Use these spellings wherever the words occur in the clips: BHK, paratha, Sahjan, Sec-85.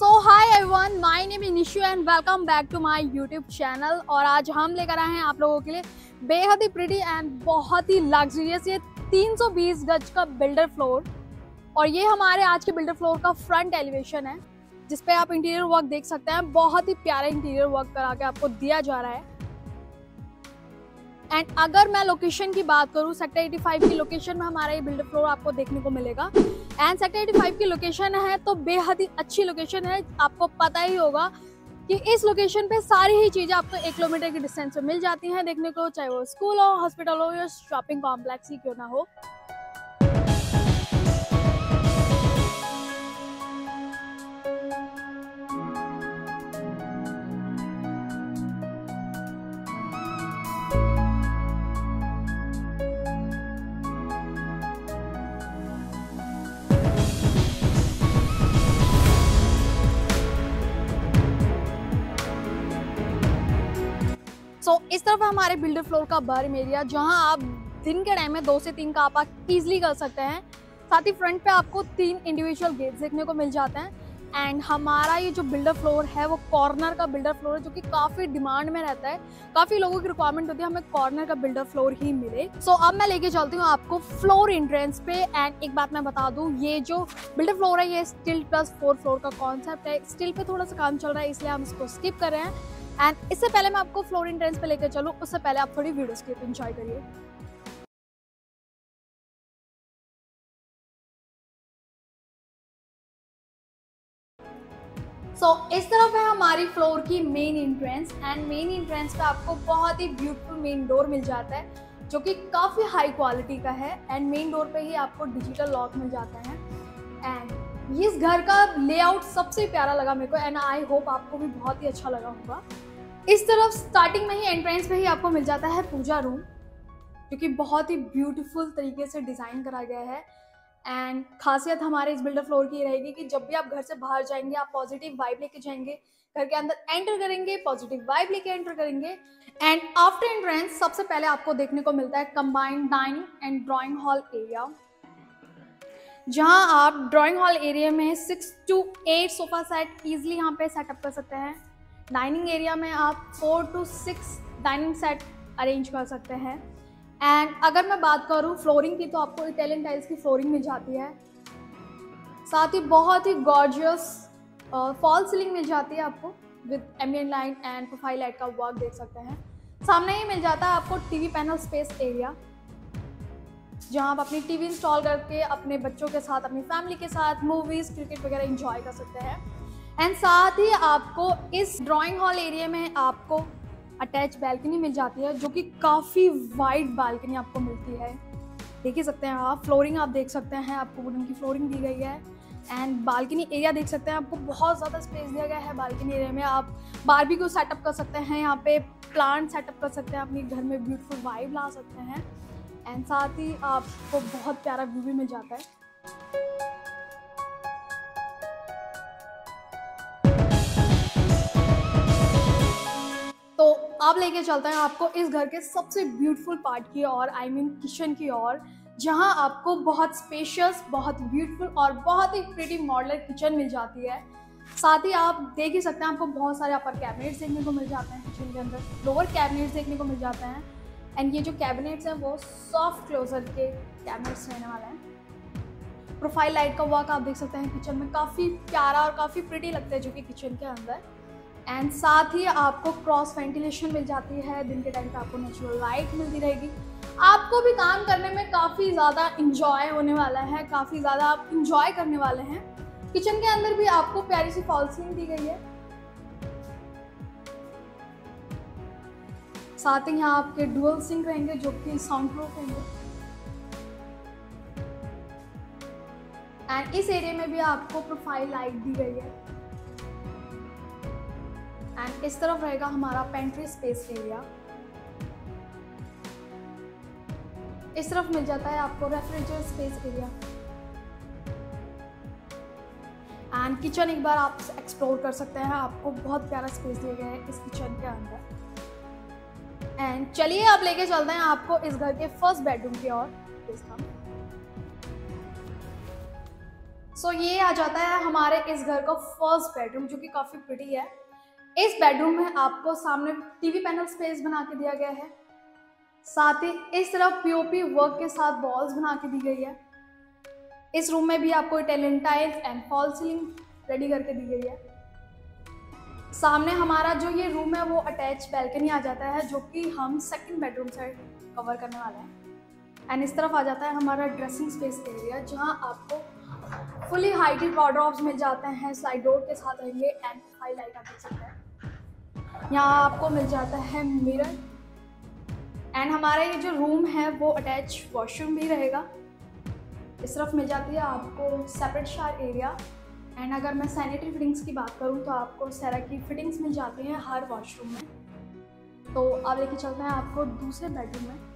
So hi everyone, my name is Nishu and welcome back to my YouTube channel. और आज हम लेकर आए हैं आप लोगों के लिए बेहद ही प्रिटी एंड बहुत ही लग्जरियस ये 320 गज का बिल्डर फ्लोर। और ये हमारे आज के बिल्डर फ्लोर का फ्रंट एलिवेशन है, जिसपे आप इंटीरियर वर्क देख सकते हैं। बहुत ही प्यारा इंटीरियर वर्क करा के आपको दिया जा रहा है। एंड अगर मैं लोकेशन की बात करूँ, सेक्टर 85 की लोकेशन में हमारा ये बिल्डर फ्लोर आपको देखने को मिलेगा। एंड सेक्टर 85 की लोकेशन है तो बेहद ही अच्छी लोकेशन है। आपको पता ही होगा कि इस लोकेशन पे सारी ही चीज़ें आपको 1 किलोमीटर की डिस्टेंस पे मिल जाती हैं देखने को, चाहे वो स्कूल हो, हॉस्पिटल हो या शॉपिंग कॉम्प्लेक्स ही क्यों ना हो। तो इस तरफ हमारे बिल्डर फ्लोर का बाहरी एरिया, जहां आप दिन के टाइम में 2 से 3 का पार्क इजिली कर सकते हैं। साथ ही फ्रंट पे आपको 3 इंडिविजुअल गेट्स देखने को मिल जाते हैं। एंड हमारा ये जो बिल्डर फ्लोर है वो कॉर्नर का बिल्डर फ्लोर है, जो कि काफ़ी डिमांड में रहता है। काफ़ी लोगों की रिक्वायरमेंट होती है हमें कॉर्नर का बिल्डर फ्लोर ही मिले। सो अब मैं लेके चलती हूँ आपको फ्लोर एंट्रेंस पे। एंड एक बात मैं बता दूँ, ये जो बिल्डर फ्लोर है ये स्टिल्ट प्लस 4 फ्लोर का कॉन्सेप्ट है। स्टिल्ट पे थोड़ा सा काम चल रहा है, इसलिए हम इसको स्किप कर रहे हैं। एंड इससे पहले मैं आपको फ्लोर एंट्रेंस पे लेकर चलूँ, उससे पहले आप थोड़ी वीडियो क्लिप एंजॉय करिए। सो इस तरफ है हमारी फ्लोर की main entrance. And main entrance पे आपको बहुत ही ब्यूटीफुल मेन डोर मिल जाता है, जो कि काफ़ी हाई क्वालिटी का है। एंड मेन डोर पे ही आपको डिजिटल लॉक मिल जाता है। एंड इस घर का लेआउट सबसे प्यारा लगा मेरे को, एंड आई होप आपको भी बहुत ही अच्छा लगा होगा। इस तरफ स्टार्टिंग में ही एंट्रेंस पे ही आपको मिल जाता है पूजा रूम, जो कि बहुत ही ब्यूटीफुल तरीके से डिज़ाइन करा गया है। एंड खासियत हमारे इस बिल्डर फ्लोर की रहेगी कि जब भी आप घर से बाहर जाएंगे आप पॉजिटिव वाइब लेके जाएंगे। घर के अंदर एंटर करेंगे, पॉजिटिव वाइब लेके एंटर करेंगे। एंड आफ्टर एंट्रेंस सबसे पहले आपको देखने को मिलता है combined dining and drawing hall area, जहां आप ड्राइंग हॉल एरिया में 6 से 8 सोफा सेट ईजिली यहां पे सेटअप कर सकते हैं। डाइनिंग एरिया में आप 4 से 6 डाइनिंग सेट अरेंज कर सकते हैं। एंड अगर मैं बात करूं फ्लोरिंग की, तो आपको इटालियन टाइल्स की फ्लोरिंग मिल जाती है। साथ ही बहुत ही गॉर्जियस फॉल सीलिंग मिल जाती है आपको, with ambient light and profile light का वर्क देख सकते हैं। सामने ही मिल जाता है आपको टीवी पैनल स्पेस एरिया, जहाँ आप अपनी टीवी इंस्टॉल करके अपने बच्चों के साथ, अपनी फैमिली के साथ मूवीज़, क्रिकेट वगैरह एंजॉय कर सकते हैं। एंड साथ ही आपको इस ड्राइंग हॉल एरिया में आपको अटैच बालकनी मिल जाती है, जो कि काफ़ी वाइड बालकनी आपको मिलती है, देख ही सकते हैं आप। फ्लोरिंग आप देख सकते हैं, आपको वुडन की फ्लोरिंग दी गई है। एंड बालकनी एरिया देख सकते हैं, आपको बहुत ज़्यादा स्पेस दिया गया है। बालकनी एरिया में आप बारबेक्यू सेटअप कर सकते हैं, यहाँ पे प्लांट सेटअप कर सकते हैं, अपने घर में ब्यूटीफुल वाइब ला सकते हैं। एंड साथ ही आपको बहुत प्यारा व्यू भी मिल जाता है। तो आप लेके चलते हैं आपको इस घर के सबसे ब्यूटीफुल पार्ट की ओर, आई मीन किचन की ओर, जहां आपको बहुत स्पेशियस, बहुत ब्यूटीफुल और बहुत ही प्रिटी मॉडलर किचन मिल जाती है। साथ ही आप देख ही सकते हैं आपको बहुत सारे अपर कैबिनेट्स देखने को मिल जाते हैं किचन के अंदर, लोअर कैबिनेट्स देखने को मिल जाते हैं। एंड ये जो कैबिनेट्स हैं वो सॉफ्ट क्लोजर के कैबिनेट्स रहने वाले हैं। प्रोफाइल लाइट का वर्क आप देख सकते हैं किचन में, काफ़ी प्यारा और काफ़ी प्रिटी लगता है जो कि किचन के अंदर। एंड साथ ही आपको क्रॉस वेंटिलेशन मिल जाती है, दिन के टाइम पे आपको नेचुरल लाइट मिलती रहेगी। आपको भी काम करने में काफ़ी ज़्यादा इंजॉय होने वाला है, काफ़ी ज़्यादा आप इंजॉय करने वाले हैं। किचन के अंदर भी आपको प्यारी सी फॉल सीलिंग दी गई है। साथ ही यहाँ आपके डुअल सिंक रहेंगे, जो कि साउंड प्रूफ होंगे। एंड इस एरिया में भी आपको प्रोफाइल लाइट दी गई है। एंड इस तरफ रहेगा हमारा पेंट्री स्पेस एरिया। इस तरफ मिल जाता है आपको refrigerator space area. And kitchen एक बार आप एक्सप्लोर कर सकते हैं, आपको बहुत प्यारा स्पेस दिया गया है इस किचन के अंदर। एंड चलिए आप लेके चलते हैं आपको इस घर के फर्स्ट बेडरूम की ओर। सो ये आ जाता है हमारे इस घर का फर्स्ट बेडरूम जो कि काफ़ी प्रिटी है। इस बेडरूम में आपको सामने टीवी पैनल स्पेस बना के दिया गया है, साथ ही इस तरफ पीओपी वर्क के साथ वॉल्स बना के दी गई है। इस रूम में भी आपको Italian tiles and fall ceiling ready करके दी गई है। सामने हमारा जो ये रूम है वो अटैच बैल्कनी आ जाता है जो कि हम सेकंड बेडरूम से कवर करने वाले हैं। एंड इस तरफ आ जाता है हमारा ड्रेसिंग स्पेस एरिया जहां आपको फुली हाइटेड वार्डरोब्स मिल जाते हैं, स्लाइड डोर के साथ रहेंगे एंड हाई लाइट आप देख सकते हैं। यहाँ आपको मिल जाता है मिरर एंड हमारा ये जो रूम है वो अटैच वॉशरूम भी रहेगा। इस तरफ मिल जाती है आपको सेपरेट शावर एरिया एंड अगर मैं सैनिटरी फिटिंग्स की बात करूं तो आपको सारा की फिटिंग्स मिल जाती हैं हर वॉशरूम में। तो अब लेके चलते हैं आपको दूसरे बेडरूम में।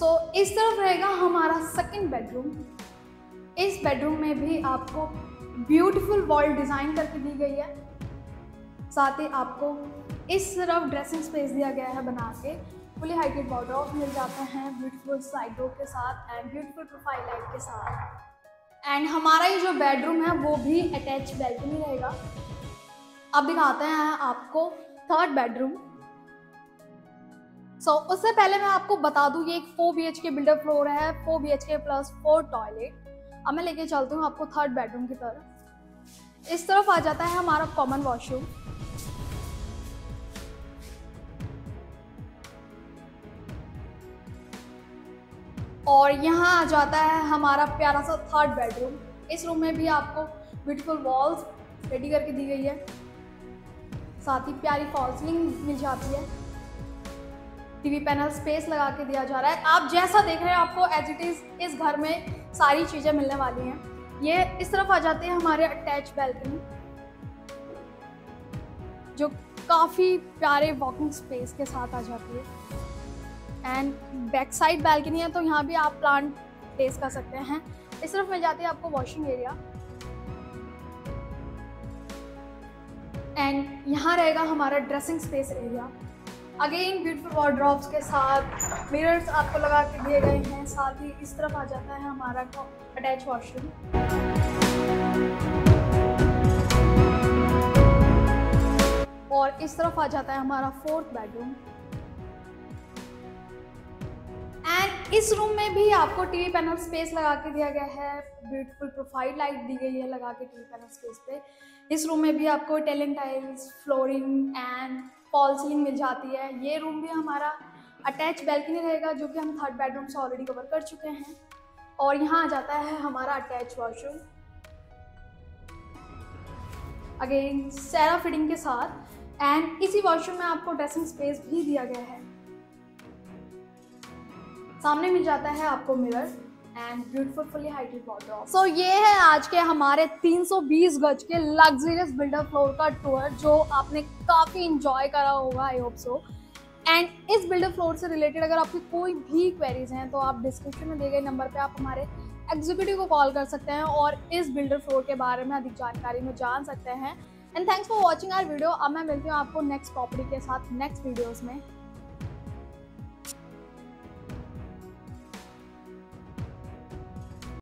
सो इस तरफ रहेगा हमारा सेकंड बेडरूम। इस बेडरूम में भी आपको ब्यूटीफुल वॉल डिज़ाइन करके दी गई है, साथ ही आपको इस तरफ ड्रेसिंग स्पेस दिया गया है बना के। फुली हाइटेड वार्डरोब मिल जाते हैं ब्यूटीफुल साइड डोर के साथ एंड ब्यूटीफुल प्रोफाइल लाइट के साथ। एंड हमारा ये जो बेडरूम है वो भी अटैच बैल्कनी रहेगा। अब दिखाते हैं आपको थर्ड बेडरूम। सो उससे पहले मैं आपको बता दूं ये एक 4 BHK बिल्डर फ्लोर है, 4 BHK प्लस 4 टॉयलेट। अब मैं लेके चलती हूँ आपको थर्ड बेडरूम की तरफ। इस तरफ आ जाता है हमारा कॉमन वॉशरूम। और यहाँ आ जाता है हमारा प्यारा सा थर्ड बेडरूम। इस रूम में भी आपको ब्यूटीफुल वॉल्स रेडी करके दी गई है, साथ ही प्यारी फॉल सीलिंग मिल जाती है। टीवी पैनल स्पेस लगा के दिया जा रहा है। आप जैसा देख रहे हैं आपको एज इट इज़ इस घर में सारी चीज़ें मिलने वाली हैं। ये इस तरफ आ जाते हैं हमारे अटैच बैल्कनी जो काफ़ी प्यारे वॉकिंग स्पेस के साथ आ जाती है। एंड बैक साइड बैल्कनी है तो यहाँ भी आप प्लांट प्लेस कर सकते हैं। इस तरफ मिल जाती है आपको वॉशिंग एरिया एंड यहाँ रहेगा हमारा dressing space area. Again beautiful wardrobes के साथ मिरर्स आपको लगा के दिए गए हैं, साथ ही इस तरफ आ जाता है हमारा अटैच वॉशरूम और इस तरफ आ जाता है हमारा फोर्थ बेडरूम। इस रूम में भी आपको टीवी पैनल स्पेस लगा के दिया गया है, ब्यूटीफुल प्रोफाइल लाइट दी गई है लगा के टीवी पैनल स्पेस पे। इस रूम में भी आपको Italian tiles, flooring and fall ceiling मिल जाती है। ये रूम भी हमारा अटैच बैल्कनी रहेगा जो कि हम थर्ड बेडरूम से ऑलरेडी कवर कर चुके हैं। और यहाँ आ जाता है हमारा अटैच वॉशरूम, अगेन सारा फिटिंग के साथ। एंड इसी वॉशरूम में आपको ड्रेसिंग स्पेस भी दिया गया है। सामने मिल जाता है आपको mirror and beautiful fully heighted wardrobe. So ये है आज के हमारे 320 गज के लग्जरियस बिल्डर फ्लोर का टूर जो आपने काफ़ी इंजॉय करा होगा, आई होप सो। एंड इस बिल्डर फ्लोर से रिलेटेड अगर आपकी कोई भी क्वेरीज हैं तो आप डिस्क्रिप्शन में दिए गए नंबर पे आप हमारे एग्जीक्यूटिव को कॉल कर सकते हैं और इस बिल्डर फ्लोर के बारे में अधिक जानकारी में जान सकते हैं। And thanks for watching our video. अब मैं मिलती हूँ आपको नेक्स्ट प्रॉपर्टी के साथ नेक्स्ट वीडियोज़ में।